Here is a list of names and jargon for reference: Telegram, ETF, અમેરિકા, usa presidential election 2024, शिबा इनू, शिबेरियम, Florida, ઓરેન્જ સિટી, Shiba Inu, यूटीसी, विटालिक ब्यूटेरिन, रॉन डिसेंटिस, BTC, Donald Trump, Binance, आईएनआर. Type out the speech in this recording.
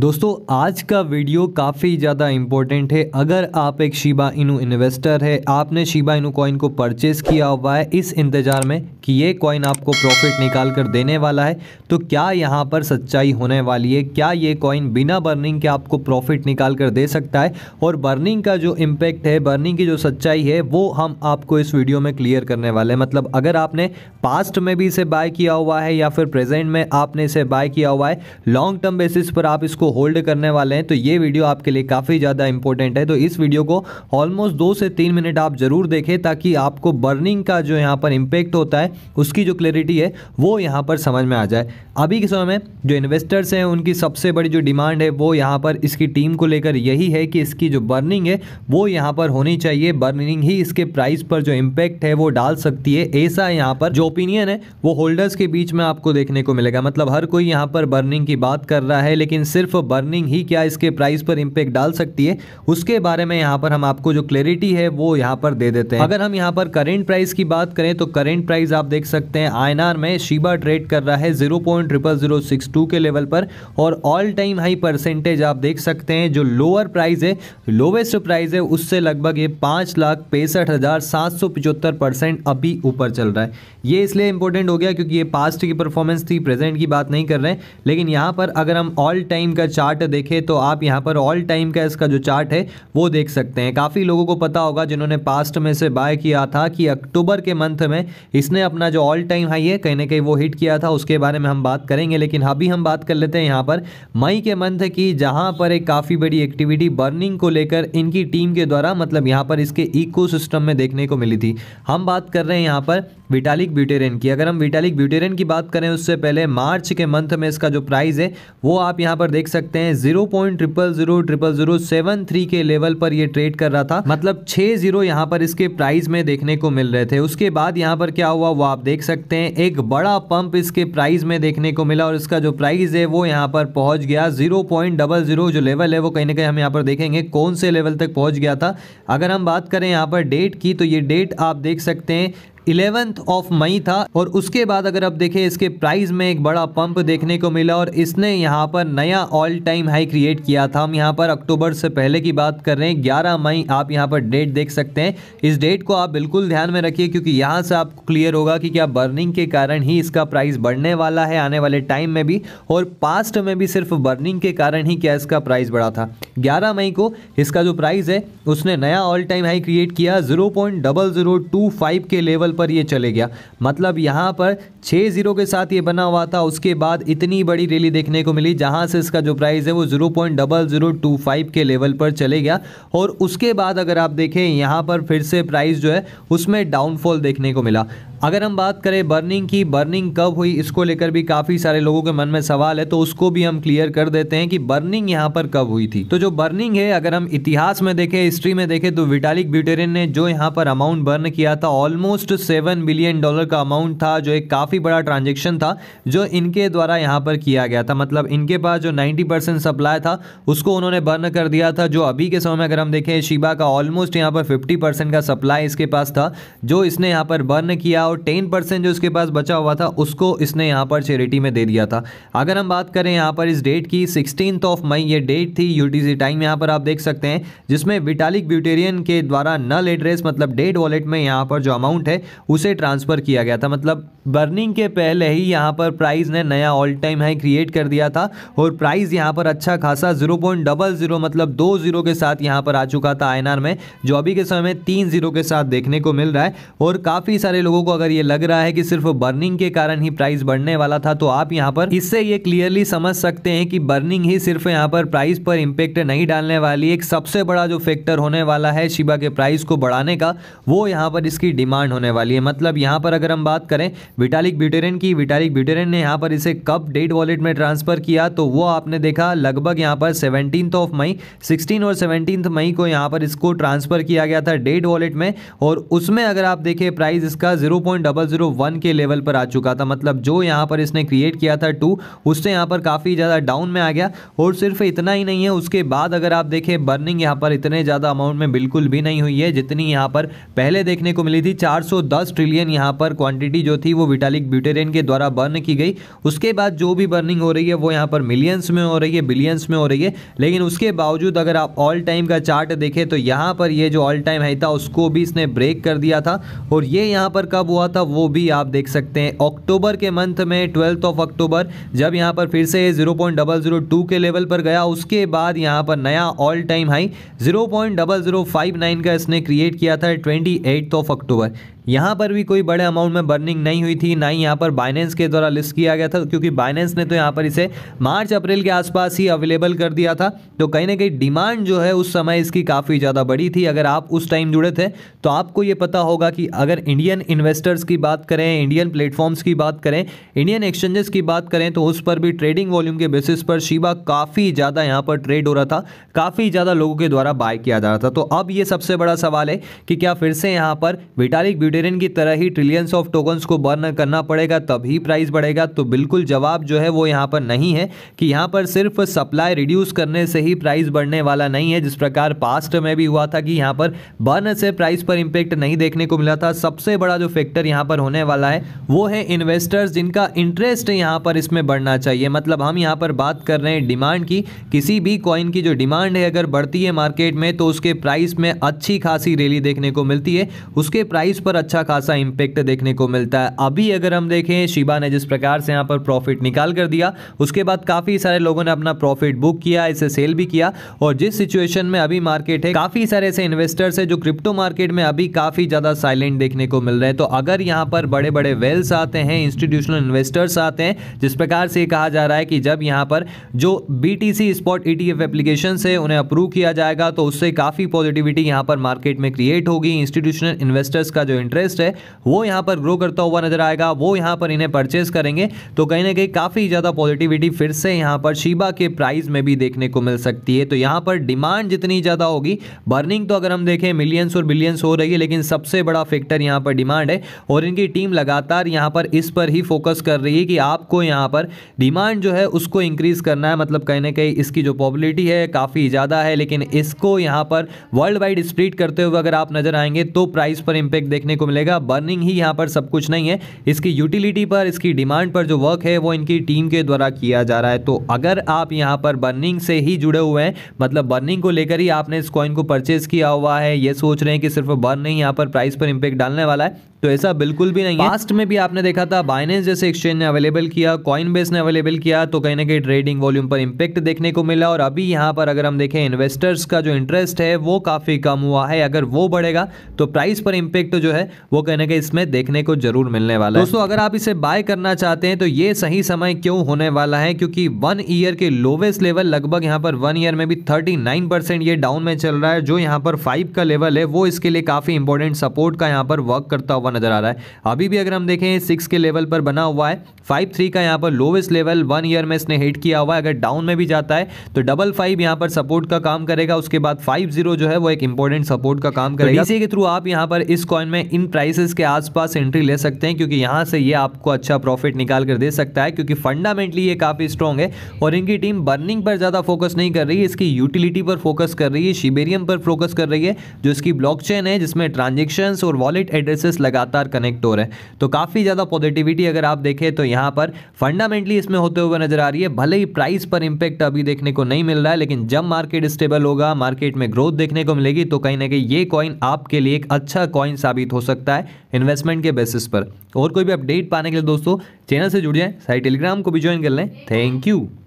दोस्तों आज का वीडियो काफ़ी ज़्यादा इम्पोर्टेंट है। अगर आप एक शिबा इनू इन्वेस्टर है, आपने शिबा इनू कॉइन को परचेस किया हुआ है इस इंतज़ार में कि ये कॉइन आपको प्रॉफिट निकाल कर देने वाला है, तो क्या यहाँ पर सच्चाई होने वाली है? क्या ये कॉइन बिना बर्निंग के आपको प्रॉफिट निकाल कर दे सकता है? और बर्निंग का जो इम्पैक्ट है, बर्निंग की जो सच्चाई है, वो हम आपको इस वीडियो में क्लियर करने वाले हैं। मतलब अगर आपने पास्ट में भी इसे बाय किया हुआ है या फिर प्रेजेंट में आपने इसे बाय किया हुआ है, लॉन्ग टर्म बेसिस पर आप इसको होल्ड करने वाले हैं, तो ये वीडियो आपके लिए काफ़ी ज़्यादा इंपॉर्टेंट है। तो इस वीडियो को ऑलमोस्ट 2 से 3 मिनट आप जरूर देखें, ताकि आपको बर्निंग का जो यहाँ पर इम्पैक्ट होता है उसकी जो क्लैरिटी है वो यहाँ पर समझ में आ जाए। अभी के समय में जो इन्वेस्टर्स हैं उनकी सबसे बड़ी जो डिमांड है वो यहाँ पर इसकी टीम को लेकर यही है कि इसकी जो बर्निंग है वो यहाँ पर होनी चाहिए। बर्निंग ही इसके प्राइस पर जो इम्पैक्ट है वो डाल सकती है, ऐसा यहाँ पर जो ओपिनियन है वो होल्डर्स के बीच में आपको देखने को मिलेगा। मतलब हर कोई यहाँ पर बर्निंग की बात कर रहा है, लेकिन सिर्फ बर्निंग ही क्या इसके प्राइस पर इंपैक्ट डाल सकती है, उसके बारे में यहाँ पर हम आपको जो क्लैरिटी है वो यहाँ पर दे देते हैं। अगर हम यहाँ पर करेंट प्राइस की बात करें तो करेंट प्राइस आप देख सकते हैं आईएनआर में शिबा ट्रेड कर रहा है 0.00062 के लेवल पर, और ऑल टाइम हाई परसेंटेज आप देख सकते हैं। जो लोअर प्राइस है, लोवेस्ट प्राइस है, उससे लगभग ये 5,65,775% अभी ऊपर चल रहा है। ये इसलिए इंपॉर्टेंट हो गया क्योंकि ये पास्ट की परफॉर्मेंस थी, प्रेजेंट की बात नहीं कर रहे हैं। लेकिन यहाँ पर अगर हम ऑल टाइम चार्ट देखे तो आप यहां पर ऑल टाइम का इसका जो चार्ट है वो देख सकते हैं। काफी लोगों को पता होगा जिन्होंने पास्ट में से बाय किया था कि अक्टूबर के मंथ में इसने अपना जो ऑल टाइम हाई है कहीं ना कहीं वो हिट किया था, उसके बारे में हम बात करेंगे। लेकिन अभी हम बात कर लेते हैं यहां पर मई के मंथ की, जहां पर एक काफी बड़ी एक्टिविटी बर्निंग को लेकर इनकी टीम के द्वारा, मतलब यहां पर इसके इकोसिस्टम में देखने को मिली थी। हम बात कर रहे हैं यहां पर विटालिक ब्यूटेरिन की। अगर हम विटालिक ब्यूटेरिन की बात करें उससे पहले मार्च के मंथ में इसका जो प्राइस है वो आप यहां पर देख सकते हैं 0.0000073 के लेवल पर ये ट्रेड कर रहा था। मतलब 6 जीरो यहाँ पर इसके प्राइस में देखने को मिल रहे थे। उसके बाद यहाँ पर क्या हुआ वो आप देख सकते हैं, एक बड़ा पंप इसके प्राइस में देखने को मिला और इसका जो प्राइस है वो यहाँ पर पहुँच गया 0.00। जो लेवल है वो कहीं ना कहीं हम यहाँ पर देखेंगे कौन से लेवल तक पहुँच गया था। अगर हम बात करें यहाँ पर डेट की तो ये डेट आप देख सकते हैं 11 मई था, और उसके बाद अगर आप देखें इसके प्राइस में एक बड़ा पंप देखने को मिला और इसने यहाँ पर नया ऑल टाइम हाई क्रिएट किया था। हम यहाँ पर अक्टूबर से पहले की बात कर रहे हैं 11 मई। आप यहाँ पर डेट देख सकते हैं, इस डेट को आप बिल्कुल ध्यान में रखिए क्योंकि यहाँ से आपको क्लियर होगा कि क्या बर्निंग के कारण ही इसका प्राइस बढ़ने वाला है आने वाले टाइम में भी, और पास्ट में भी सिर्फ बर्निंग के कारण ही क्या इसका प्राइस बढ़ा था। 11 मई को इसका जो प्राइस है उसने नया ऑल टाइम हाई क्रिएट किया 0.0025 के लेवल पर ये चले गया। मतलब यहां पर 6 जीरो के साथ ये बना हुआ था, उसके बाद इतनी बड़ी रैली देखने को मिली जहां से इसका जो प्राइस है वो 0.0025 के लेवल पर चले गया। और उसके बाद अगर आप देखें यहां पर फिर से प्राइस जो है उसमें डाउनफॉल देखने को मिला। अगर हम बात करें बर्निंग की, बर्निंग कब हुई इसको लेकर भी काफ़ी सारे लोगों के मन में सवाल है, तो उसको भी हम क्लियर कर देते हैं कि बर्निंग यहाँ पर कब हुई थी। तो जो बर्निंग है अगर हम इतिहास में देखें, हिस्ट्री में देखें, तो विटालिक ब्यूटेरिन ने जो यहाँ पर अमाउंट बर्न किया था ऑलमोस्ट $7 बिलियन का अमाउंट था, जो एक काफ़ी बड़ा ट्रांजेक्शन था जो इनके द्वारा यहाँ पर किया गया था। मतलब इनके पास जो 90% सप्लाई था उसको उन्होंने बर्न कर दिया था। जो अभी के समय में अगर हम देखें शिबा का ऑलमोस्ट यहाँ पर 50% का सप्लाई इसके पास था जो इसने यहाँ पर बर्न किया, और 10% जो इसके पास बचा हुआ था उसको इसने यहाँ पर चैरिटी में दे दिया था। अगर हम बात करें यहाँ पर इस डेट की, 16 मई ये डेट थी यूटीसी टाइम, यहाँ पर आप देख सकते हैं, जिसमें विटालिक ब्यूटेरिन के द्वारा नल एड्रेस मतलब डेड वॉलेट में यहाँ पर जो अमाउंट है उसे ट्रांसफर किया गया था। मतलब बर्निंग के पहले ही यहाँ पर प्राइस ने नया ऑल टाइम हाई क्रिएट कर दिया था, और प्राइस यहाँ पर अच्छा खासा 0.00 मतलब 2 जीरो के साथ यहाँ पर आ चुका था आईएनआर में, जो अभी के समय में 3 जीरो के साथ देखने को मिल रहा है। और काफ़ी सारे लोगों को अगर ये लग रहा है कि सिर्फ बर्निंग के कारण ही प्राइस बढ़ने वाला था, तो आप यहाँ पर इससे ये क्लियरली समझ सकते हैं कि बर्निंग ही सिर्फ यहाँ पर प्राइस पर इम्पैक्ट नहीं डालने वाली। एक सबसे बड़ा जो फैक्टर होने वाला है शिबा के प्राइस को बढ़ाने का वो यहाँ पर इसकी डिमांड होने वाली है। मतलब यहाँ पर अगर हम बात करें विटालिक ब्यूटेरिन की, विटालिक ब्यूटेरिन ने यहाँ पर इसे कब डेट वॉलेट में ट्रांसफर किया तो वो आपने देखा लगभग यहाँ पर 17 मई, 16 और 17 मई को यहाँ पर इसको ट्रांसफर किया गया था डेट वॉलेट में, और उसमें अगर आप देखें प्राइस इसका 0.001 के लेवल पर आ चुका था। मतलब जो यहाँ पर इसने क्रिएट किया था 2, उससे यहाँ पर काफ़ी ज़्यादा डाउन में आ गया। और सिर्फ इतना ही नहीं है, उसके बाद अगर आप देखें बर्निंग यहाँ पर इतने ज़्यादा अमाउंट में बिल्कुल भी नहीं हुई है जितनी यहाँ पर पहले देखने को मिली थी। 410 ट्रिलियन यहाँ पर क्वांटिटी जो थी वो विटालिक विटालिक ब्यूटेरिन के द्वारा बर्न की गई। उसके बाद जो भी बर्निंग हो रही है वो यहाँ पर मिलियंस में हो रही है, बिलियंस में हो रही है, लेकिन उसके बावजूद अगर आप ऑल टाइम का चार्ट देखें तो यहाँ पर ये जो ऑल टाइम हाई था उसको भी इसने ब्रेक कर दिया था। और ये यहाँ पर कब हुआ था वो भी आप देख सकते हैं, अक्टूबर के मंथ में 12 अक्टूबर, जब यहाँ पर फिर से 0.002 के लेवल पर गया। उसके बाद यहाँ पर नया ऑल टाइम हाई 0.0059 का इसने क्रिएट किया था 28 अक्टूबर। यहाँ पर भी कोई बड़े अमाउंट में बर्निंग नहीं हुई थी, ना ही यहाँ पर बाइनेंस के द्वारा लिस्ट किया गया था, क्योंकि बाइनेंस ने तो यहाँ पर इसे मार्च अप्रैल के आसपास ही अवेलेबल कर दिया था। तो कहीं ना कहीं डिमांड जो है उस समय इसकी काफ़ी ज़्यादा बड़ी थी। अगर आप उस टाइम जुड़े थे तो आपको ये पता होगा कि अगर इंडियन इन्वेस्टर्स की बात करें, इंडियन प्लेटफॉर्म्स की बात करें, इंडियन एक्सचेंजेस की बात करें, तो उस पर भी ट्रेडिंग वॉल्यूम के बेसिस पर शिबा काफ़ी ज़्यादा यहाँ पर ट्रेड हो रहा था, काफ़ी ज़्यादा लोगों के द्वारा बाय किया जा रहा था। तो अब ये सबसे बड़ा सवाल है कि क्या फिर से यहाँ पर विटालिक ब्यूटेरिन की तरह ही ट्रिलियंस ऑफ टोकन्स को बर्न करना पड़ेगा तभी प्राइस बढ़ेगा? तो बिल्कुल जवाब जो है वो यहाँ पर नहीं है कि यहाँ पर सिर्फ सप्लाई रिड्यूस करने से ही प्राइस बढ़ने वाला नहीं है, जिस प्रकार पास्ट में भी हुआ था कि यहाँ पर बर्न से प्राइस पर इंपैक्ट नहीं देखने को मिला था। सबसे बड़ा जो फैक्टर यहाँ पर होने वाला है वो है इन्वेस्टर्स, जिनका इंटरेस्ट यहाँ पर इसमें बढ़ना चाहिए। मतलब हम यहाँ पर बात कर रहे हैं डिमांड की, किसी भी कॉइन की जो डिमांड है अगर बढ़ती है मार्केट में तो उसके प्राइस में अच्छी खासी रैली देखने को मिलती है, उसके प्राइस पर अच्छा खासा इंपैक्ट देखने को मिलता है। अभी अगर हम देखें शिबा ने जिस प्रकार से यहाँ पर प्रॉफिट निकाल कर दिया, उसके बाद काफ़ी सारे लोगों ने अपना प्रॉफिट बुक किया, इसे सेल भी किया, और जिस सिचुएशन में अभी मार्केट है काफ़ी सारे ऐसे इन्वेस्टर्स हैं जो क्रिप्टो मार्केट में अभी काफ़ी ज़्यादा साइलेंट देखने को मिल रहे हैं। तो अगर यहाँ पर बड़े बड़े वेल्स आते हैं, इंस्टीट्यूशनल इन्वेस्टर्स आते हैं, जिस प्रकार से कहा जा रहा है कि जब यहाँ पर जो BTC स्पॉट ETF एप्लीकेशन है उन्हें अप्रूव किया जाएगा तो उससे काफ़ी पॉजिटिविटी यहाँ पर मार्केट में क्रिएट होगी। इंस्टीट्यूशनल इन्वेस्टर्स का जो इंटरेस्ट है वो यहाँ पर ग्रो करता हुआ नजर आएगा, वो यहाँ पर इन्हें परचेस करेंगे, तो कहीं ना कहीं काफ़ी ज़्यादा पॉजिटिविटी फिर से यहाँ पर शिबा के प्राइस में भी देखने को मिल सकती है। तो यहाँ पर डिमांड जितनी ज़्यादा होगी, बर्निंग तो अगर हम देखें मिलियंस और बिलियंस हो रही है, लेकिन सबसे बड़ा फैक्टर यहाँ पर डिमांड है। और इनकी टीम लगातार यहाँ पर इस पर ही फोकस कर रही है कि आपको यहाँ पर डिमांड जो है उसको इंक्रीज करना है। मतलब कहीं ना कहीं इसकी जो पॉपुलरिटी है काफ़ी ज़्यादा है, लेकिन इसको यहाँ पर वर्ल्ड वाइड स्प्रेड करते हुए अगर आप नजर आएंगे तो प्राइस पर इंपैक्ट देखने को मिलेगा। बर्निंग ही यहाँ पर सब कुछ नहीं है, इसकी यूटिलिटी पर, इसकी डिमांड पर जो वर्क है वो इनकी टीम के द्वारा किया जा रहा है। तो अगर आप यहाँ पर बर्निंग से ही जुड़े हुए हैं, मतलब बर्निंग को लेकर ही आपने इस कॉइन को परचेज किया हुआ है, ये सोच रहे हैं कि सिर्फ बर्न ही यहाँ पर प्राइस पर इंपैक्ट डालने वाला है, तो ऐसा बिल्कुल भी नहीं है। पास्ट में भी आपने देखा था बाइनेंस जैसे एक्सचेंज ने अवेलेबल किया, कॉइनबेस ने अवेलेबल किया, तो कहीं ना कहीं ट्रेडिंग वॉल्यूम पर इंपैक्ट देखने को मिला। और अभी यहाँ पर अगर हम देखें इन्वेस्टर्स का जो इंटरेस्ट है वो काफ़ी कम हुआ है, अगर वो बढ़ेगा तो प्राइस पर इंपैक्ट जो है वो कहीं ना कहीं इसमें देखने को जरूर मिलने वाला है। दोस्तों, अगर आप इसे बाय करना चाहते हैं तो ये सही समय क्यों होने वाला है, क्योंकि 1 ईयर के लोवेस्ट लेवल लगभग यहाँ पर 1 ईयर में भी 39% ये डाउन में चल रहा है। जो यहाँ पर 5 का लेवल है वो इसके लिए काफ़ी इंपॉर्टेंट सपोर्ट का यहाँ पर वर्क करता हुआ नजर आ रहा है। अभी भी अगर हम देखें 6 के लेवल पर बना हुआ है, 53 का यहाँ पर लोवेस्ट लेवल 1 ईयर में इसने हिट किया हुआ है। अगर डाउन में भी जाता है तो 55 यहाँ पर सपोर्ट का काम करेगा, उसके बाद 50 जो है वो एक इंपॉर्टेंट सपोर्ट का काम करेगा। इसी के थ्रू आप यहाँ पर इस कॉइन में इन प्राइसेस के आसपास एंट्री ले सकते हैं, क्योंकि यहाँ से ये आपको अच्छा प्रॉफिट निकाल कर दे सकता है, क्योंकि फंडामेंटली ये काफ़ी स्ट्रॉन्ग है। और इनकी टीम बर्निंग पर ज़्यादा फोकस नहीं कर रही है, इसकी यूटिलिटी पर फोकस कर रही है, शिबेरियम पर फोकस कर रही है, जो इसकी ब्लॉकचेन है जिसमें ट्रांजेक्शन्स और वॉलेट एड्रेसेस लगातार कनेक्ट हो रहे हैं। तो काफ़ी ज़्यादा पॉजिटिविटी अगर आप देखें तो यहाँ पर फंडामेंटली इसमें होते हुए नजर आ रही है। भले ही प्राइस पर इंपैक्ट अभी देखने को नहीं मिल रहा है, लेकिन जब मार्केट स्टेबल होगा, मार्केट में ग्रोथ देखने को मिलेगी, तो कहीं ना कहीं ये कॉइन आपके लिए एक अच्छा कॉइन साबित हो सकता है इन्वेस्टमेंट के बेसिस पर। और कोई भी अपडेट पाने के लिए दोस्तों चैनल से जुड़ जाएं, साइट टेलीग्राम को भी ज्वाइन कर लें। Thank you.